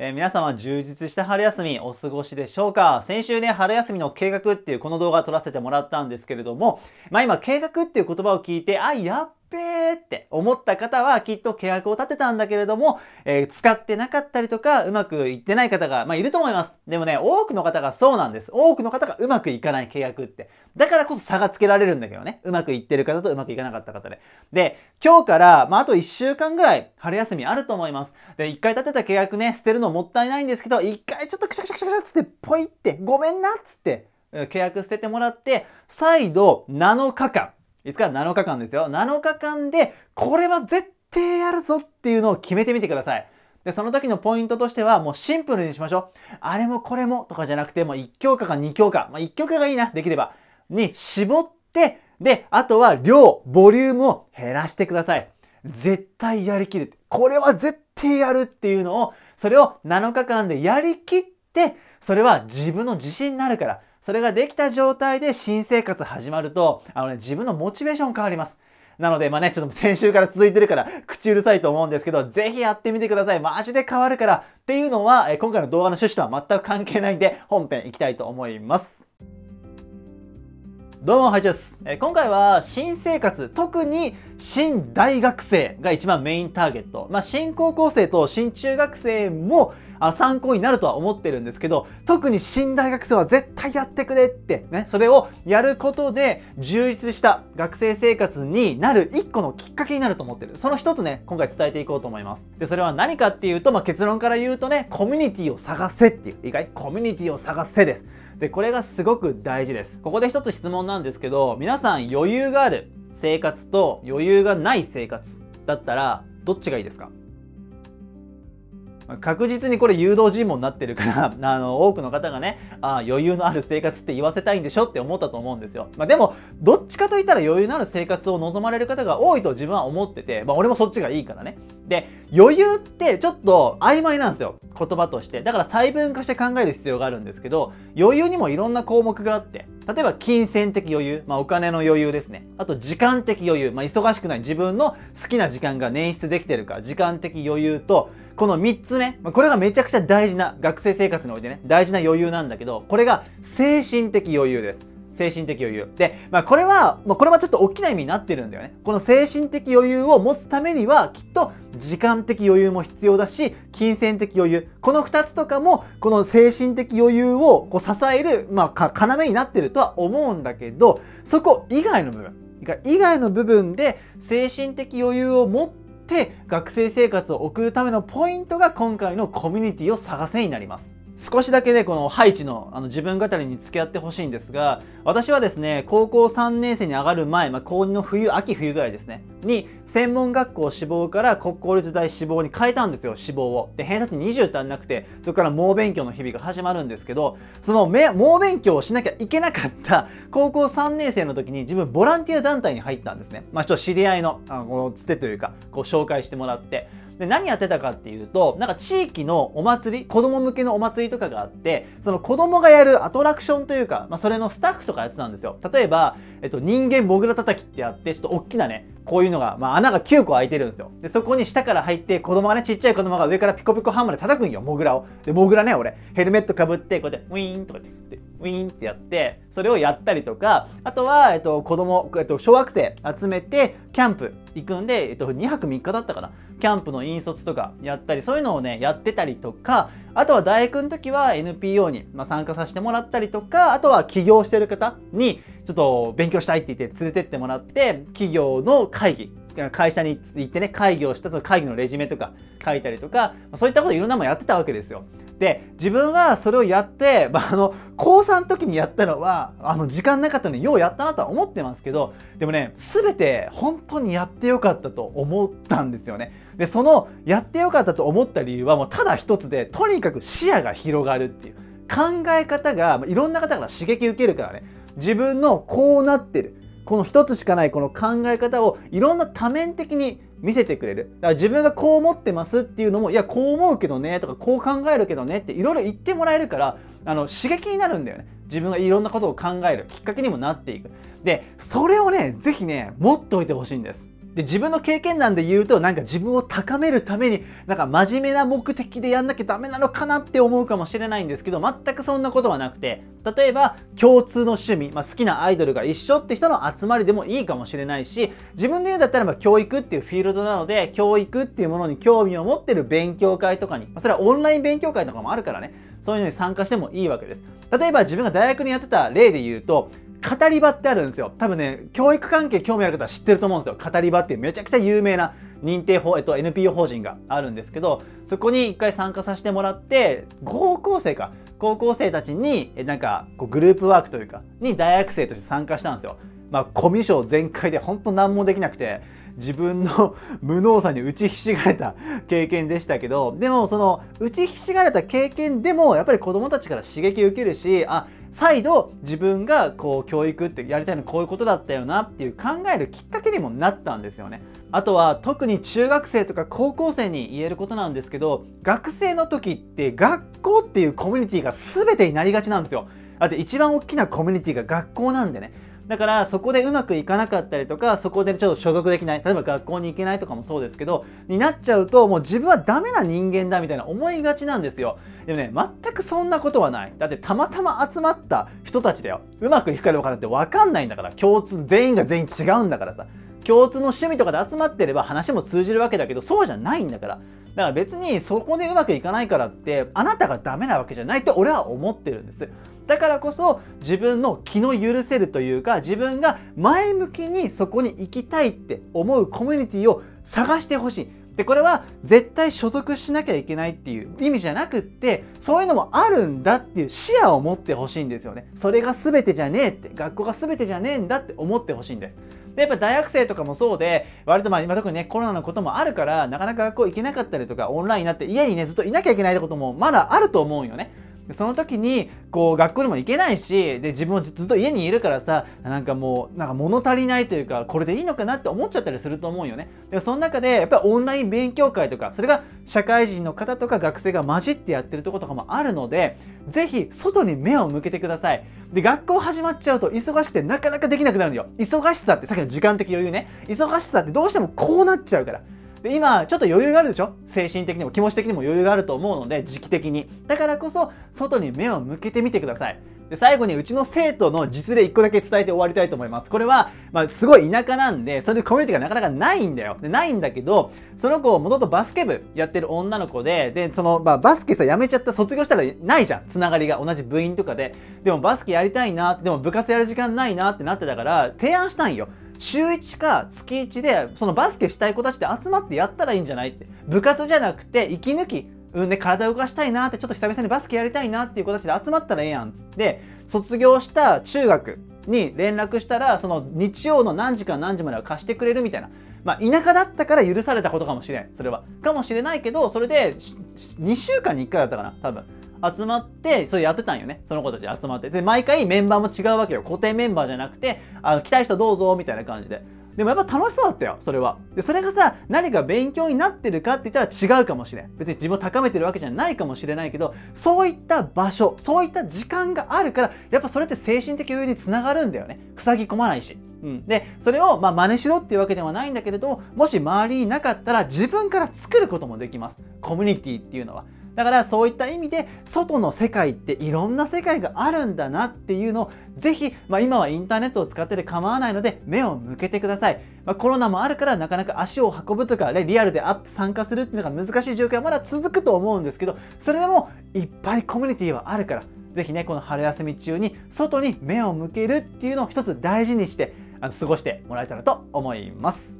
皆様充実した春休みお過ごしでしょうか。先週ね、春休みの計画っていうこの動画撮らせてもらったんですけれども、今計画っていう言葉を聞いて、あ、やっべーって思った方はきっと計画を立てたんだけれども、使ってなかったりとかうまくいってない方が、いると思います。でもね、多くの方がそうなんです。多くの方がうまくいかない計画って。だからこそ差がつけられるんだけどね。うまくいってる方とうまくいかなかった方で。で、今日から、あと1週間ぐらい春休みあると思います。で、1回立てた計画ね、捨てるのもったいないんですけど、一回ちょっとクシャクシャクシャクシャつってポイってごめんなっつって契約捨ててもらって、再度7日間、いつか7日間ですよ、7日間でこれは絶対やるぞっていうのを決めてみてください。で、その時のポイントとしてはもうシンプルにしましょう。あれもこれもとかじゃなくて、もう1教科か2教科、1教科がいいな、できればに絞って、であとは量ボリュームを減らしてください。絶対やりきる、これは絶対やるっていうのを、それを7日間でやりきって、それは自分の自信になるから、それができた状態で新生活始まると、自分のモチベーション変わります。なのでちょっと先週から続いてるから口うるさいと思うんですけど、ぜひやってみてください。マジで変わるから。っていうのは今回の動画の趣旨とは全く関係ないんで、本編いきたいと思います。どうも、ハイチューです。今回は新生活、特に新大学生が一番メインターゲット。新高校生と新中学生も参考になるとは思ってるんですけど、特に新大学生は絶対やってくれってね、それをやることで充実した学生生活になる一個のきっかけになると思ってる。その一つね、今回伝えていこうと思います。で、それは何かっていうと、結論から言うとね、コミュニティを探せっていう、意外、コミュニティを探せです。で、これがすごく大事です。ここで一つ質問なんですけど、皆さん余裕がある生活と余裕がない生活だったらどっちがいいですか？確実にこれ誘導尋問になってるから、多くの方がね、余裕のある生活って言わせたいんでしょって思ったと思うんですよ。でもどっちかといったら余裕のある生活を望まれる方が多いと自分は思ってて、俺もそっちがいいからね。で、余裕ってちょっと曖昧なんですよ、言葉として。だから細分化して考える必要があるんですけど、余裕にもいろんな項目があって、例えば金銭的余裕、お金の余裕ですね。あと時間的余裕、忙しくない自分の好きな時間が捻出できてるか、時間的余裕と、この3つ目、これがめちゃくちゃ大事な、学生生活においてね、大事な余裕なんだけど、これが精神的余裕です。精神的余裕。で、これはちょっと大きな意味になってるんだよね。この精神的余裕を持つためには、きっと時間的余裕も必要だし、金銭的余裕。この2つとかも、この精神的余裕をこう支える、要になってるとは思うんだけど、そこ以外の部分。以外の部分で精神的余裕を持って学生生活を送るためのポイントが、今回のコミュニティを探せになります。少しだけね、このハイチの自分語りに付き合ってほしいんですが、私はですね、高校3年生に上がる前、高2の冬、秋冬ぐらいですね、に専門学校志望から国公立大志望に変えたんですよ、志望を。で、偏差値20足んなくて、そこから猛勉強の日々が始まるんですけど、その猛勉強をしなきゃいけなかった高校3年生の時に、自分ボランティア団体に入ったんですね。ちょっと知り合いの、つてというか、紹介してもらって。で、何やってたかっていうと、地域のお祭り、子供向けのお祭りとかがあって、その子供がやるアトラクションというか、それのスタッフとかやってたんですよ。例えば、人間モグラ叩きってやって、ちょっと大きなね、こういうのが、穴が9個開いてるんですよ。で、そこに下から入って、子供がね、ちっちゃい子供が上からピコピコハンマーで叩くんよ、モグラを。で、モグラね、俺、ヘルメットかぶって、こうやって、ウィーンとかって、ウィーンってやって、それをやったりとか、あとは、小学生集めて、キャンプ行くんで、2泊3日だったかな。キャンプの引率とかやったり、そういうのをね、やってたりとか、あとは大学の時は NPO に参加させてもらったりとか、あとは起業してる方に、ちょっと勉強したいって言って連れてってもらって、企業の会議、会社に行ってね、会議をした、その会議のレジュメとか書いたりとか、そういったこといろんなものやってたわけですよ。で、自分はそれをやって、高3の時にやったのは、時間なかったのにようやったなとは思ってますけど、でもね、全て本当にやってよかったと思ったんですよね。で、そのやってよかったと思った理由はもうただ一つで、とにかく視野が広がるっていう。考え方が、いろんな方から刺激受けるからね、自分のこうなってる、この一つしかないこの考え方をいろんな多面的に見せてくれる。だから自分がこう思ってますっていうのも、いや、こう思うけどねとか、こう考えるけどねっていろいろ言ってもらえるから、刺激になるんだよね。自分がいろんなことを考えるきっかけにもなっていく。で、それをね、ぜひね、持っておいてほしいんです。で自分の経験談で言うと、なんか自分を高めるためになんか真面目な目的でやんなきゃダメなのかなって思うかもしれないんですけど、全くそんなことはなくて、例えば共通の趣味、好きなアイドルが一緒って人の集まりでもいいかもしれないし、自分で言うんだったら教育っていうフィールドなので、教育っていうものに興味を持ってる勉強会とかに、それはオンライン勉強会とかもあるからね、そういうのに参加してもいいわけです。例えば自分が大学にやってた例で言うと、語り場ってあるんですよ。多分ね、教育関係興味ある方は知ってると思うんですよ。語り場っていうめちゃくちゃ有名な認定法、NPO 法人があるんですけど、そこに一回参加させてもらって、高校生たちに、なんかこうグループワークというか、に大学生として参加したんですよ。コミュ障全開で本当何もできなくて、自分の無能さに打ちひしがれた経験でしたけど、でもその打ちひしがれた経験でもやっぱり子どもたちから刺激受けるし、再度自分がこう教育ってやりたいのこういうことだったよなっていう考えるきっかけにもなったんですよね。あとは特に中学生とか高校生に言えることなんですけど、学生の時って学校っていうコミュニティが全てになりがちなんですよ。だって一番大きなコミュニティが学校なんでね。だからそこでうまくいかなかったりとか、そこでちょっと所属できない、例えば学校に行けないとかもそうですけど、になっちゃうと、もう自分はダメな人間だみたいな思いがちなんですよ。でもね、全くそんなことはない。だってたまたま集まった人たちだよ。うまくいくかどうかなんて分かんないんだから、共通、全員が全員違うんだからさ。共通の趣味とかで集まってれば話も通じるわけだけど、そうじゃないんだから。だから別にそこでうまくいかないからって、あなたがダメなわけじゃないと俺は思ってるんです。だからこそ自分の気の許せるというか、自分が前向きにそこに行きたいって思うコミュニティを探してほしい。で、これは絶対所属しなきゃいけないっていう意味じゃなくって、そういうのもあるんだっていう視野を持ってほしいんですよね。それが全てじゃねえって、学校が全てじゃねえんだって思ってほしいんです。でやっぱ大学生とかもそうで、割と今特にね、コロナのこともあるからなかなか学校行けなかったりとか、オンラインになって家にねずっといなきゃいけないってこともまだあると思うよね。その時にこう学校にも行けないし、で自分もずっと家にいるからさ、なんかもうなんか物足りないというか、これでいいのかなって思っちゃったりすると思うよね。でその中でやっぱりオンライン勉強会とか、それが社会人の方とか学生が混じってやってるとことかもあるので、ぜひ外に目を向けてください。で学校始まっちゃうと忙しくてなかなかできなくなるんだよ。忙しさってさっきの時間的余裕ね、忙しさってどうしてもこうなっちゃうから。で今ちょっと余裕があるでしょ、精神的にも気持ち的にも余裕があると思うので、時期的に。だからこそ外に目を向けてみてください。で最後にうちの生徒の実例1個だけ伝えて終わりたいと思います。これは、すごい田舎なんで、そういうコミュニティがなかなかないんだよ。でないんだけど、その子もともとバスケ部やってる女の子で、その、バスケさ、やめちゃった、卒業したらないじゃん。つながりが同じ部員とかで。でもバスケやりたいな、でも部活やる時間ないなってなってたから、提案したんよ。週1か月1で、そのバスケしたい子たちで集まってやったらいいんじゃないって。部活じゃなくて、息抜き。体を動かしたいなって、ちょっと久々にバスケやりたいなっていう子たちで集まったらええやんっつって、卒業した中学に連絡したら、その日曜の何時から何時までは貸してくれるみたいな。田舎だったから許されたことかもしれん。それは。かもしれないけど、それで、2週間に1回だったかな、多分。集まって、それやってたんよね。その子たち集まって。で、毎回メンバーも違うわけよ。固定メンバーじゃなくて、来たい人どうぞ、みたいな感じで。でもやっぱ楽しそうだったよ、それは。で、それがさ、何か勉強になってるかって言ったら違うかもしれん。別に自分を高めてるわけじゃないかもしれないけど、そういった場所、そういった時間があるから、やっぱそれって精神的余裕につながるんだよね。塞ぎ込まないし。で、それを真似しろっていうわけではないんだけれども、もし周りになかったら自分から作ることもできます。コミュニティっていうのは。だからそういった意味で外の世界っていろんな世界があるんだなっていうのをぜひ、今はインターネットを使ってて構わないので目を向けてください。コロナもあるからなかなか足を運ぶとか、リアルで会って参加するっていうのが難しい状況はまだ続くと思うんですけど、それでもいっぱいコミュニティはあるから、ぜひね、この春休み中に外に目を向けるっていうのを一つ大事にして過ごしてもらえたらと思います。